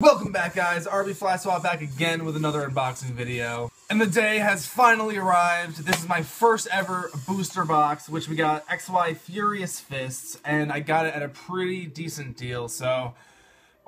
Welcome back, guys. RB Flyswat back again with another unboxing video. And the day has finally arrived. This is my first ever booster box, which we got XY Furious Fists, and I got it at a pretty decent deal. So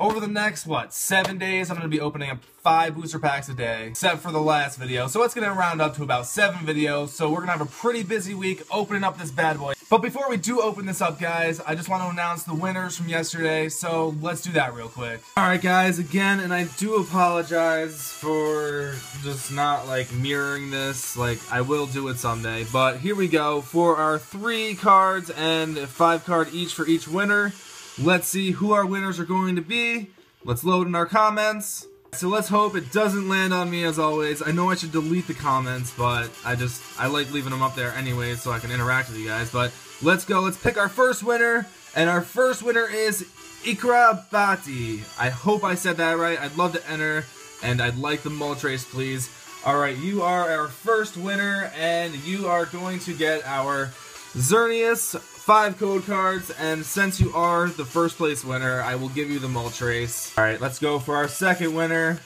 over the next, 7 days, I'm going to be opening up 5 booster packs a day, except for the last video. So it's going to round up to about 7 videos, so we're going to have a pretty busy week opening up this bad boy. But before we do open this up, guys, I just want to announce the winners from yesterday, so let's do that real quick. Alright, guys, again, and I do apologize for just not, mirroring this. I will do it someday. But here we go for our 3 cards and 5 card each for each winner. Let's see who our winners are going to be. Let's load in our comments. So let's hope it doesn't land on me as always. I know I should delete the comments, but I like leaving them up there anyway so I can interact with you guys. But let's go. Let's pick our first winner. And our first winner is Ikrabati. I hope I said that right. I'd love to enter, and I'd like the mole trace, please. Alright, you are our first winner, and you are going to get our Xerneas 5 code cards, and since you are the first place winner, I will give you the mole trace. Alright, let's go for our second winner.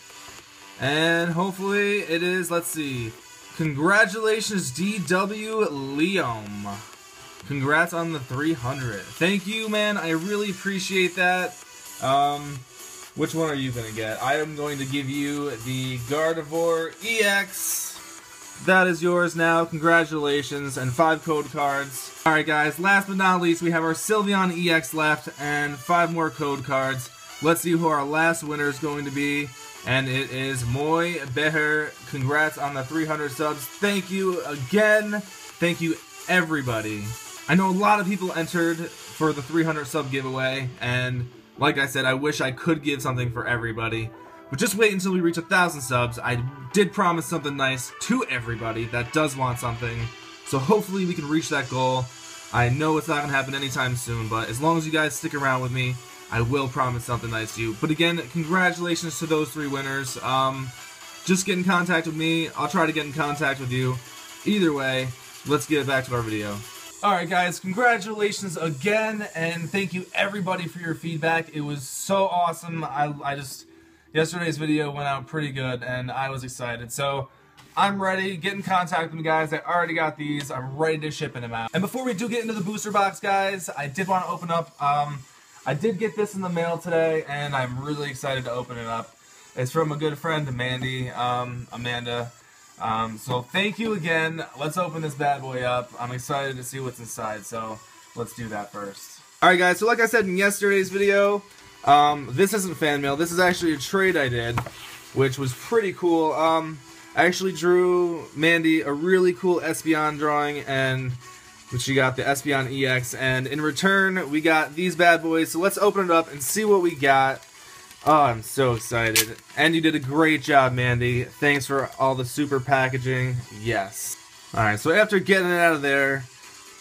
And hopefully it is, let's see. Congratulations, DW Leom. Congrats on the 300. Thank you, man. I really appreciate that. Which one are you going to get? I am going to give you the Gardevoir EX. That is yours now. Congratulations, and 5 code cards. Alright, guys, last but not least, we have our Sylveon EX left and 5 more code cards. Let's see who our last winner is going to be, and it is Moi Beher. Congrats on the 300 subs. Thank you again. Thank you, everybody. I know a lot of people entered for the 300 sub giveaway, and like I said, I wish I could give something for everybody. But just wait until we reach 1,000 subs. I did promise something nice to everybody that does want something. So hopefully we can reach that goal. I know it's not going to happen anytime soon, but as long as you guys stick around with me, I will promise something nice to you. But again, congratulations to those 3 winners. Just get in contact with me. I'll try to get in contact with you. Either way, let's get back to our video. Alright, guys, congratulations again, and thank you everybody for your feedback. It was so awesome. Yesterday's video went out pretty good, and I was excited. So I'm ready. Get in contact with me, guys. I already got these. I'm ready to ship them out. And before we do get into the booster box, guys, I did want to open up. I did get this in the mail today, and I'm really excited to open it up. It's from a good friend, Amanda. So thank you again. Let's open this bad boy up. I'm excited to see what's inside, so let's do that first. All right, guys, so like I said in yesterday's video, this isn't fan mail. This is actually a trade I did, which was pretty cool. I actually drew Mandy a really cool Espeon drawing, and she got the Espeon EX, and in return, we got these bad boys. So let's open it up and see what we got. Oh, I'm so excited. And you did a great job, Mandy. Thanks for all the super packaging. Yes. Alright, so after getting it out of there,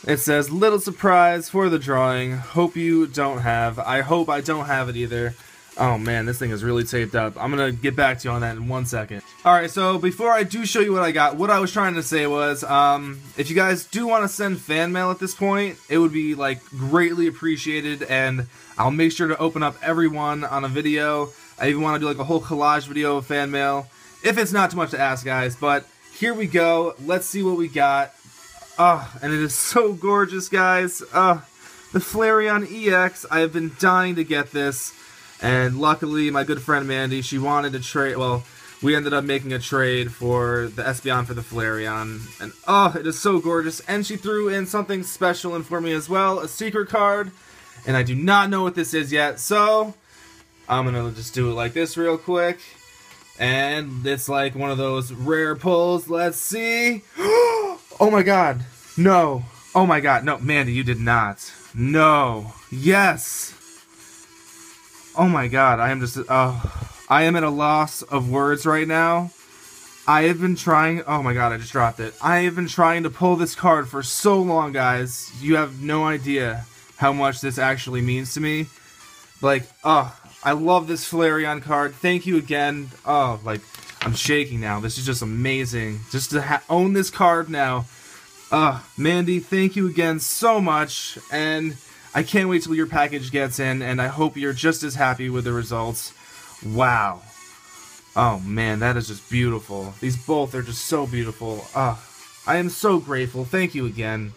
it says, little surprise for the drawing. Hope you don't have. I hope I don't have it either. Oh man, this thing is really taped up. I'm gonna get back to you on that in 1 second. Alright, so before I do show you what I got, what I was trying to say was, if you guys do want to send fan mail at this point, it would be, greatly appreciated, and I'll make sure to open up everyone on a video. I even want to do, a whole collage video of fan mail, if it's not too much to ask, guys. But here we go. Let's see what we got. Oh, and it is so gorgeous, guys. The Flareon EX, I have been dying to get this, and luckily my good friend Mandy, she wanted to trade, we ended up making a trade for the Espeon for the Flareon, and oh, it is so gorgeous, and she threw in something special in for me as well, a secret card, and I do not know what this is yet, so I'm gonna just do it like this real quick, and it's like one of those rare pulls, let's see. Oh my god, no, oh my god, no, Mandy, you did not, no, yes, oh my god, I am just, I am at a loss of words right now. I have been trying, oh my god, I just dropped it, I have been trying to pull this card for so long, guys, you have no idea how much this actually means to me, I love this Flareon card, thank you again, I'm shaking now. This is just amazing. Just to own this card now. Mandy, thank you again so much. And I can't wait till your package gets in. And I hope you're just as happy with the results. Wow. Oh man, that is just beautiful. These both are just so beautiful. I am so grateful. Thank you again.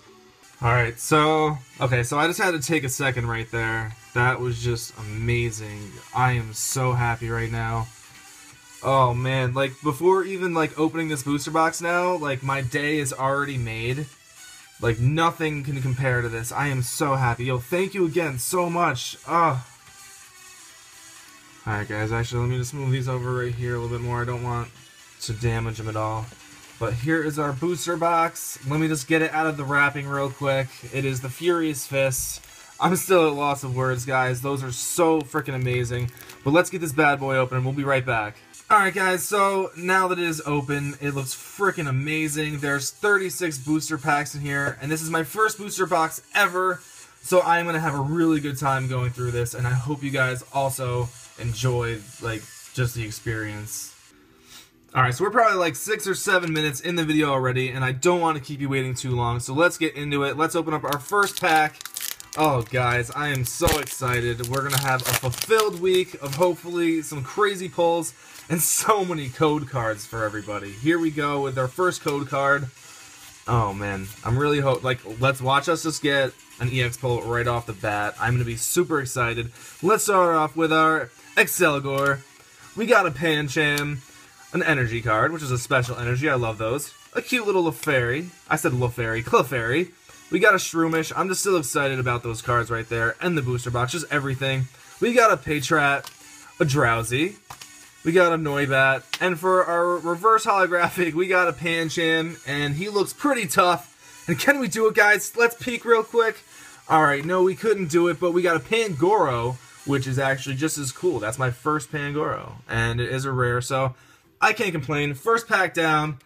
Alright, so... okay, so I just had to take a second right there. That was just amazing. I am so happy right now. Oh man, like, before even, like, opening this booster box now, like, my day is already made. Like, nothing can compare to this. I am so happy. Yo, thank you again so much. Alright guys, actually, let me just move these over right here a little bit more. I don't want to damage them at all. But here is our booster box. Let me just get it out of the wrapping real quick. It is the Furious Fists. I'm still at loss of words, guys. Those are so freaking amazing. But let's get this bad boy open and we'll be right back. Alright guys, so now that it is open, it looks freaking amazing. There's 36 booster packs in here, and this is my first booster box ever. So I'm going to have a really good time going through this, and I hope you guys also enjoy, like, just the experience. Alright, so we're probably like 6 or 7 minutes in the video already, and I don't want to keep you waiting too long, so let's get into it. Let's open up our first pack. Oh guys, I am so excited. We're gonna have a fulfilled week of hopefully some crazy pulls and so many code cards for everybody. Here we go with our first code card. Oh man, I'm really let's watch us just get an EX pull right off the bat. I'm gonna be super excited. Let's start off with our Excelgor. We got a Pancham. An energy card, which is a special energy. I love those. A cute little Clefairy. I said Clefairy. Clefairy. We got a Shroomish. I'm just still excited about those cards right there. And the booster box. Just everything. We got a Paytrat. A Drowsy. We got a Noibat. And for our reverse holographic, we got a Pancham. And he looks pretty tough. And can we do it, guys? Let's peek real quick. Alright, no, we couldn't do it. But we got a Pangoro, which is actually just as cool. That's my first Pangoro. And it is a rare, so... I can't complain. First pack down.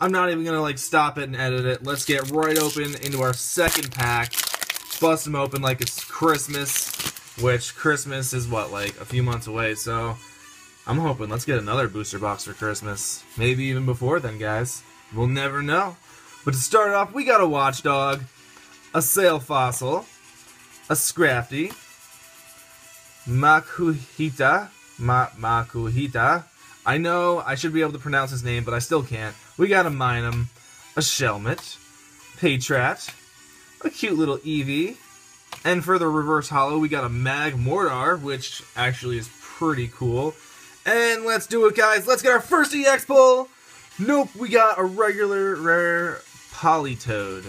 I'm not even going to, like, stop it and edit it. Let's get right open into our second pack. Bust them open like it's Christmas, which Christmas is, what, like, a few months away. So, I'm hoping. Let's get another booster box for Christmas. Maybe even before then, guys. We'll never know. But to start off, we got a Watchdog, a Sailfossil, a Scrafty, Makuhita, Makuhita. I know I should be able to pronounce his name, but I still can't. We got a Minum, a Shelmet, Paytrat, a cute little Eevee, and for the reverse holo, we got a Magmortar, which actually is pretty cool. And let's do it, guys! Let's get our first EX pull! Nope, we got a regular rare Politoed.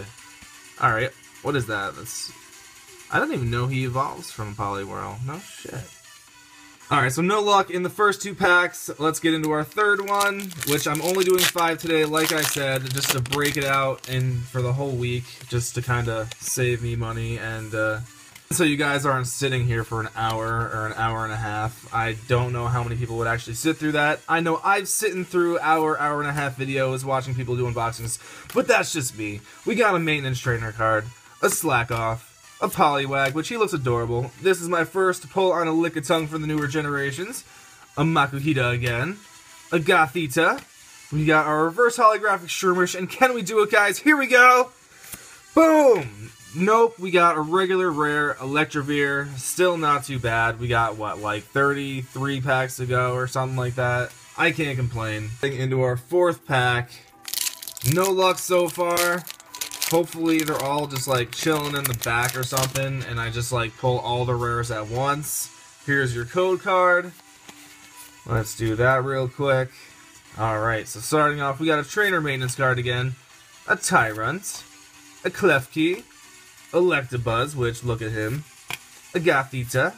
Alright, what is that? That's... I don't even know he evolves from Poliwhirl. No shit. Alright, so no luck in the first two packs. Let's get into our third one, which I'm only doing 5 today, like I said, just to break it out and for the whole week, just to kind of save me money, and so you guys aren't sitting here for an hour or an hour and a half. I don't know how many people would actually sit through that. I know I've sitting through hour and a half videos watching people do unboxings, but that's just me. We got a maintenance trainer card, a slack off, a Poliwag, which he looks adorable. This is my first pull on a Lickitung for the newer generations. A Makuhita again. A Gothita. We got our reverse holographic Shroomish, and can we do it, guys? Here we go! Boom! Nope, we got a regular rare Electivire. Still not too bad. We got, what, like 33 packs to go or something like that. I can't complain. Into our fourth pack. No luck so far. Hopefully they're all just like chilling in the back or something, and I just like pull all the rares at once. Here's your code card. Let's do that real quick. Alright, so starting off, we got a trainer maintenance card again, a Tyrant, a Klefki, Electabuzz, which look at him, a Gothita,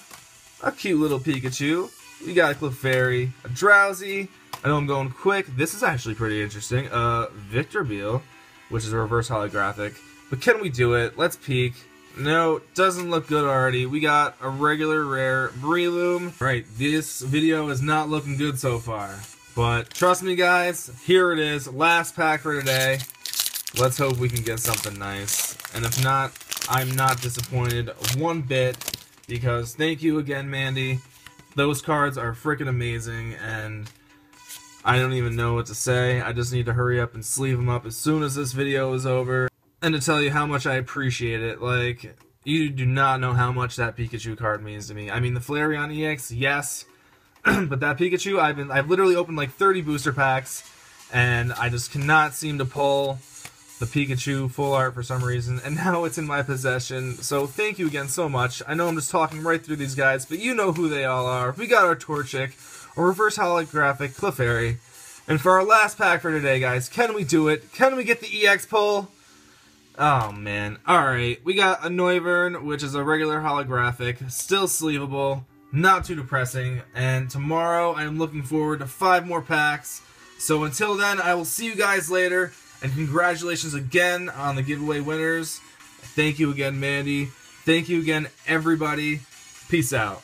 a cute little Pikachu, we got a Clefairy, a Drowsy, I know I'm going quick, this is actually pretty interesting, Victorbeil, which is a reverse holographic. But can we do it? Let's peek. No, doesn't look good already. We got a regular rare Breloom. Right, this video is not looking good so far. But trust me, guys, here it is. Last pack for today. Let's hope we can get something nice. And if not, I'm not disappointed one bit. Because thank you again, Mandy. Those cards are freaking amazing, and... I don't even know what to say. I just need to hurry up and sleeve them up as soon as this video is over. And to tell you how much I appreciate it, like, you do not know how much that Pikachu card means to me. I mean, the Flareon EX, yes. But that Pikachu, I've literally opened like 30 booster packs, and I just cannot seem to pull the Pikachu full art for some reason, and now it's in my possession. So thank you again so much. I know I'm just talking right through these guys, but you know who they all are. We got our Torchic, a reverse holographic Clefairy. And for our last pack for today, guys, can we do it? Can we get the EX pull? Oh, man. Alright, we got a Noivern, which is a regular holographic, still sleevable, not too depressing, and tomorrow I'm looking forward to 5 more packs. So until then, I will see you guys later, and congratulations again on the giveaway winners. Thank you again, Mandy. Thank you again, everybody. Peace out.